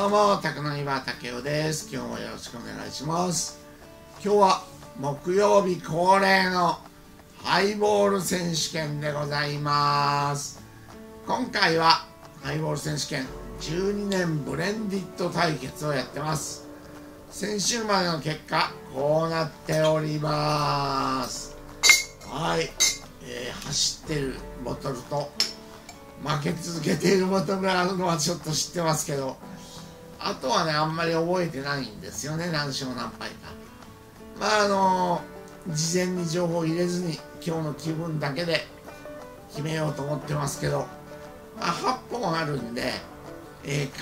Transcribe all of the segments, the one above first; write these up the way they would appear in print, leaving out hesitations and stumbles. どうも、宅の庭竹雄です。今日もよろしくお願いします。今日は木曜日恒例のハイボール選手権でございます。今回はハイボール選手権12年ブレンディット対決をやってます。先週までの結果、こうなっております。はい、走ってるボトルと負け続けているボトルがあるのはちょっと知ってますけど、あとはね、あんまり覚えてないんですよね、何勝何敗か。まあ事前に情報を入れずに、今日の気分だけで決めようと思ってますけど、まあ、8本あるんで、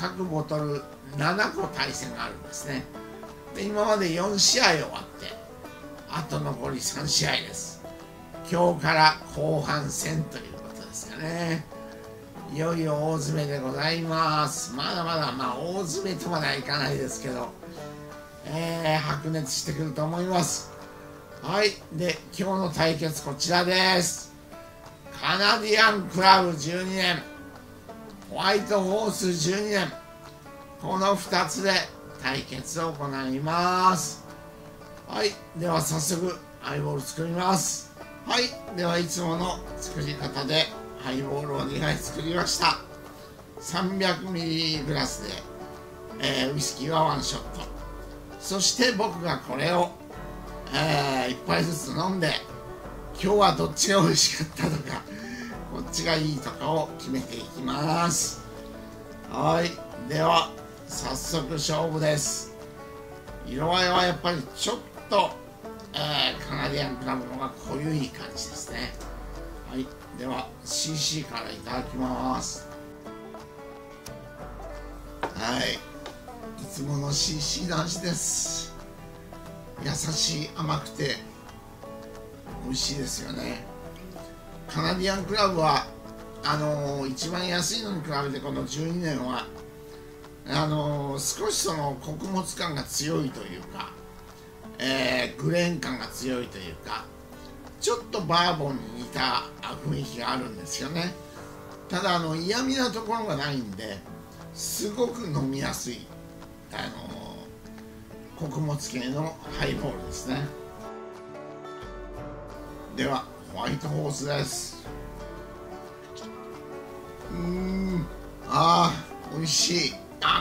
各ボトル7個対戦があるんですね。で、今まで4試合終わって、あと残り3試合です。今日から後半戦ということですかね。いよいよ大詰めでございます。まだまだ、大詰めとまではいかないですけど、白熱してくると思います。はい。で、今日の対決こちらです。カナディアンクラブ12年、ホワイトホース12年、この2つで対決を行います。はい。では早速、ハイボール作ります。はい。では、いつもの作り方で、ハイボールを2杯作りました。 300ml グラスで、ウイスキーはワンショット、そして僕がこれを、1杯ずつ飲んで、今日はどっちが美味しかったとかこっちがいいとかを決めていきます。はい、では早速勝負です。色合いはやっぱりちょっと、カナディアンクラブの方が濃ゆい感じですね。はい、では CC からいただきます。はい、いつもの CC の味です。優しい、甘くて美味しいですよね。カナディアンクラブは一番安いのに比べて、この12年は少しその穀物感が強いというか、グレーン感が強いというか、ちょっとバーボンに似た雰囲気があるんですよね。ただ嫌味なところがないんで、すごく飲みやすい穀物系のハイボールですね。ではホワイトホースです。美味しい。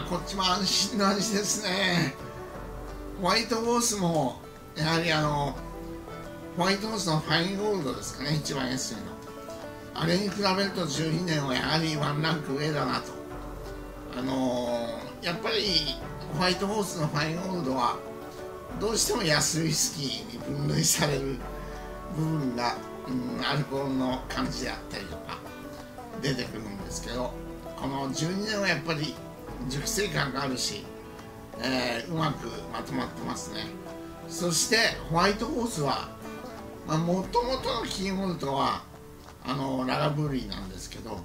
こっちも安心な味ですね。ホワイトホースもやはりホワイトホースのファインゴールドですかね、一番安いの。あれに比べると12年はやはりワンランク上だなと。やっぱりホワイトホースのファインゴールドはどうしても安いウイスキーに分類される部分が、アルコールの感じであったりとか出てくるんですけど、この12年はやっぱり熟成感があるし、うまくまとまってますね。そしてホワイトホースはもともとのキーホルトはラガブーリーなんですけど、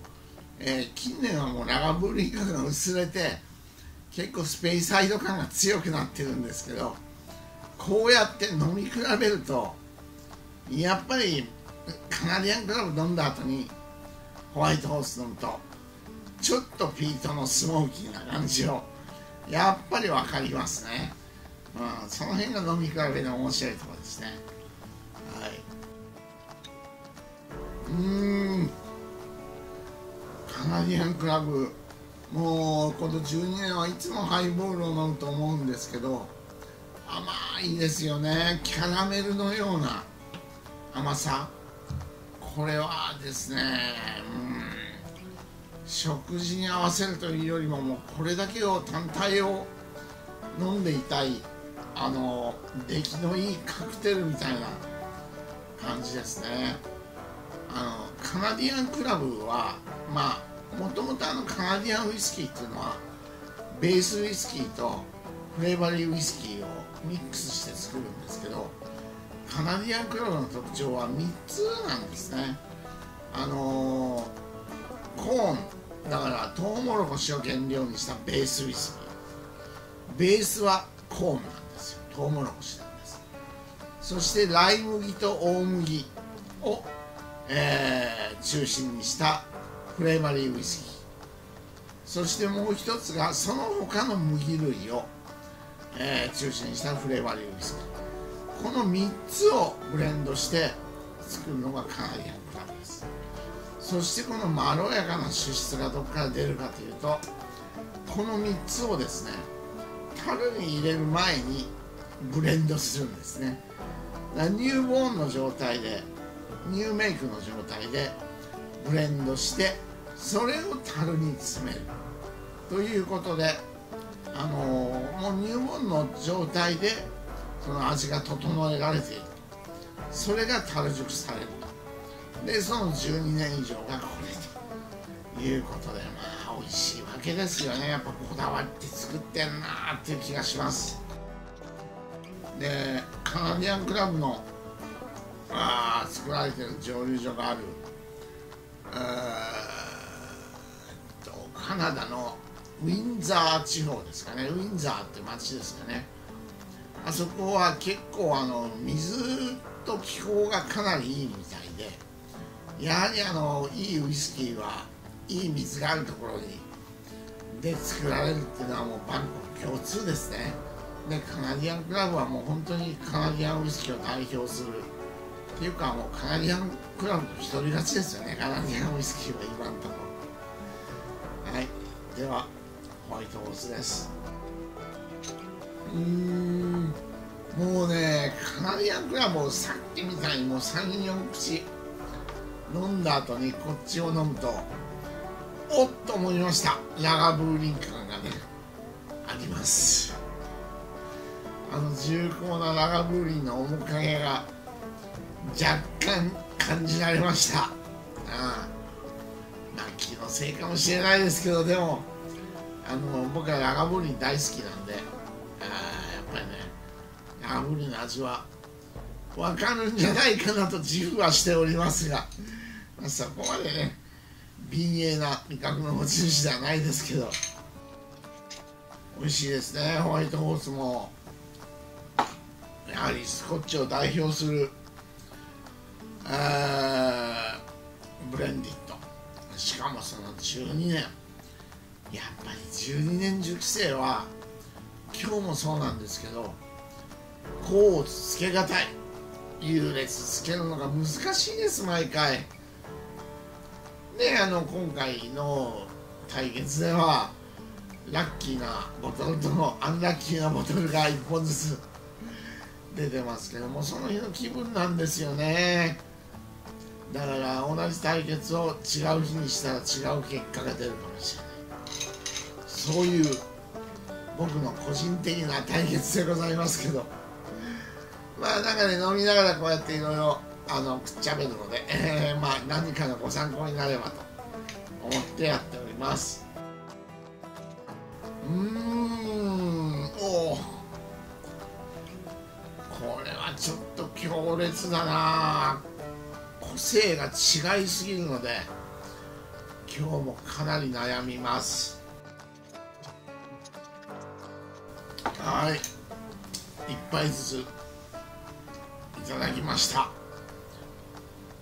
近年はもうラガブーリー感が薄れて、結構スペイサイド感が強くなってるんですけど、こうやって飲み比べると、やっぱりカナディアンクラブ飲んだ後にホワイトホース飲むと、ちょっとピートのスモーキーな感じをやっぱり分かりますね。その辺が飲み比べの面白いところですね。カナディアンクラブ、もうこの12年はいつもハイボールを飲むと思うんですけど、甘いですよね。キャラメルのような甘さ、これはですね、食事に合わせるというよりも、もうこれだけを単体を飲んでいたい、出来のいいカクテルみたいな感じですね。カナディアンクラブは、もともとカナディアンウイスキーっていうのは、ベースウイスキーとフレーバリーウイスキーをミックスして作るんですけど、カナディアンクラブの特徴は3つなんですね。コーン、だからトウモロコシを原料にしたベースウイスキー、ベースはコーンなんですよ、トウモロコシなんです。そしてライ麦と大麦を中心にしたフレーバリーウイスキー、そしてもう一つがその他の麦類を、中心にしたフレーバリングウイスキー、この3つをブレンドして作るのがカナディアンクラブです。そしてこのまろやかな脂質がどこから出るかというと、この3つをですね、樽に入れる前にブレンドするんですね。だからニューボーンの状態で、ニューメイクの状態でブレンドして、それを樽に詰めるということで、もうニューボーンの状態でその味が整えられている。それが樽熟される。でその12年以上がこれということで、まあ美味しいわけですよね。やっぱこだわって作ってんなーっていう気がします。でカナディアンクラブの作られてる蒸留所があるカナダのウィンザー地方ですかね。ウィンザーって町ですかね。あそこは結構水と気候がかなりいいみたいで、やはりいいウイスキーはいい水があるところにで作られるっていうのはもうバンコク共通ですね。でカナディアンクラブはもう本当にカナディアンウイスキーを代表するっていうか、もうカナディアンクラブと一人勝ちですよね。カナディアンウイスキーは今のところ。はい、ではホワイトホースです。もうね、カナディアンクラブをさっきみたいにもう 3,4 口飲んだ後にこっちを飲むと、おっと思いました。ラガブーリン感がね、あります。重厚なラガブーリンの面影が若干感じられました。まあ気のせいかもしれないですけど、でも僕はラガブーリン大好きなんで、やっぱりね、ラガブーリンの味は分かるんじゃないかなと自負はしておりますが、そこまでね敏鋭な味覚の持ち主ではないですけど、美味しいですね。ホワイトホースもやはりスコッチを代表するブレンディット、しかもその12年、やっぱり12年熟成は今日もそうなんですけど、甲をつけがたい、優劣つけるのが難しいです、毎回。で今回の対決ではラッキーなボトルとアンラッキーなボトルが1本ずつ出てますけども、その日の気分なんですよね。だから同じ対決を違う日にしたら違う結果が出るかもしれない、そういう僕の個人的な対決でございますけど、まあなんかね、飲みながらこうやっていろいろくっちゃべるので、まあ何かのご参考になればと思ってやっております。おお、これはちょっと強烈だな。個性が違いすぎるので今日もかなり悩みます。はい、1杯ずついただきました。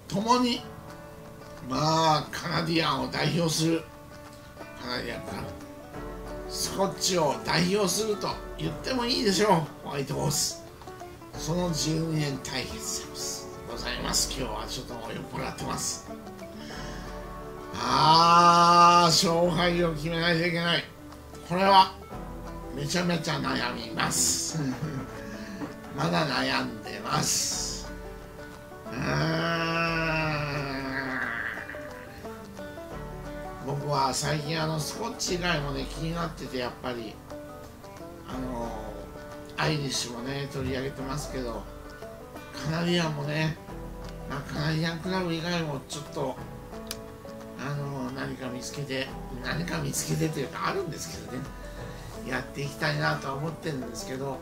ともにまあカナディアンを代表するカナディアンクラブ、スコッチを代表すると言ってもいいでしょう、ホワイトホース。その12年対決でございます。今日はちょっと酔っ払ってます。勝敗を決めないといけない。これはめちゃめちゃ悩みますまだ悩んでます。僕は最近スコッチ以外もね気になってて、やっぱりアイリッシュもね取り上げてますけど、カナディアンもね、カナディアンクラブ以外もちょっと何か見つけてというかあるんですけどね、やっていきたいなとは思ってるんですけど、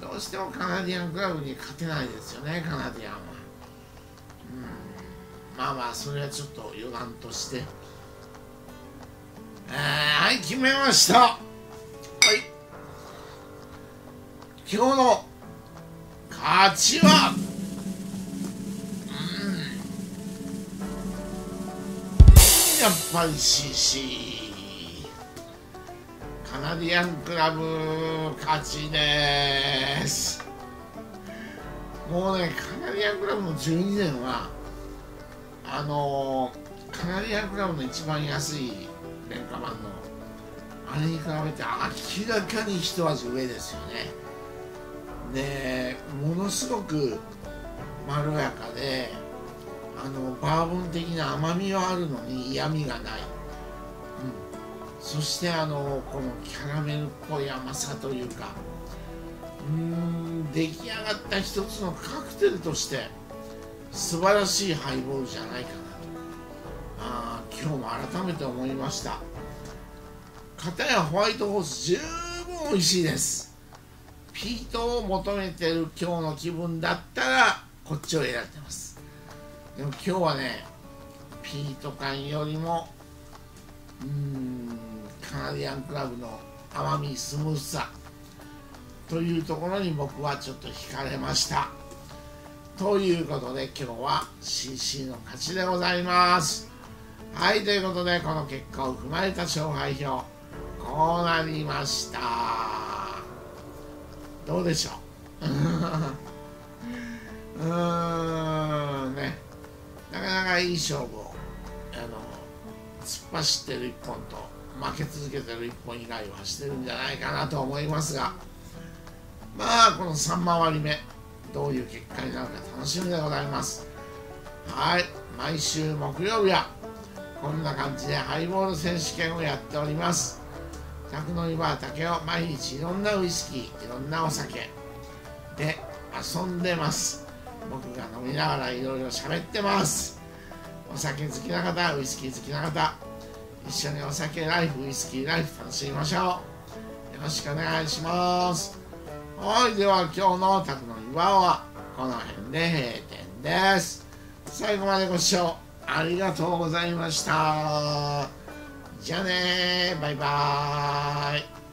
どうしてもカナディアンクラブに勝てないですよね、カナディアンは。まあまあそれはちょっと余談として、はい、決めました。はい、今日の勝ちはやっぱりCC ナディアンクラブ勝ちです。もうね、カナディアンクラブの12年はカナディアンクラブの一番安い廉価版のあれに比べて明らかに一味上ですよね。で、ものすごくまろやかでバーボン的な甘みはあるのに嫌味がない、そしてこのキャラメルっぽい甘さというか、出来上がった一つのカクテルとして素晴らしいハイボールじゃないかなと今日も改めて思いました。片やホワイトホース十分美味しいです。ピートを求めてる今日の気分だったらこっちを選んでます。でも今日はね、ピート感よりもカナディアンクラブの甘み、スムーズさというところに僕はちょっと惹かれました。ということで今日は CC の勝ちでございます。はい、ということでこの結果を踏まえた勝敗表、こうなりました。どうでしょうね、なかなかいい勝負を突っ走ってる1本と負け続けてる1本以外はしてるんじゃないかなと思いますが、まあこの3回り目どういう結果になるか楽しみでございます。はい、毎週木曜日はこんな感じでハイボール選手権をやっております。宅飲みバー竹を毎日いろんなウイスキー、いろんなお酒で遊んでます。僕が飲みながらいろいろ喋ってます。お酒好きな方、ウイスキー好きな方、一緒にお酒ライフ、ウイスキーライフ楽しみましょう。よろしくお願いします。はい、では今日の宅飲みバーはこの辺で閉店です。最後までご視聴ありがとうございました。じゃあねー、バイバーイ。